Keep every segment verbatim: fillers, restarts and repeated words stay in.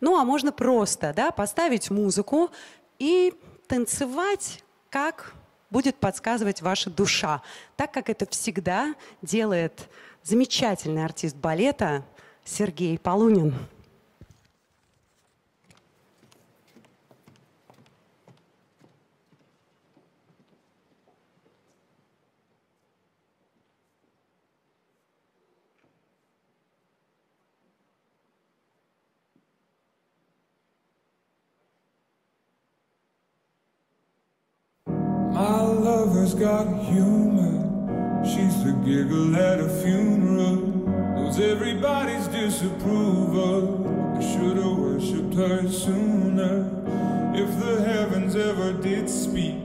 Ну, а можно просто, да, поставить музыку и танцевать, как будет подсказывать ваша душа. Так, как это всегда делает замечательный артист балета Сергей Полунин. My lover's got humor. She's the giggle at a funeral. Knows everybody's disapproval. I should've worshipped her sooner. If the heavens ever did speak,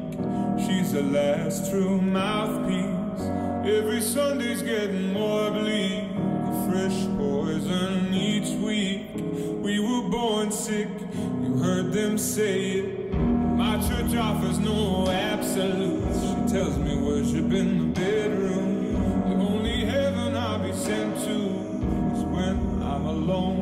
she's the last true mouthpiece. Every Sunday's getting more bleak, a fresh poison each week. We were born sick, you heard them say it. My church offers no absolutes. She tells me worship in the bedroom. The only heaven I'll be sent to is when I'm alone.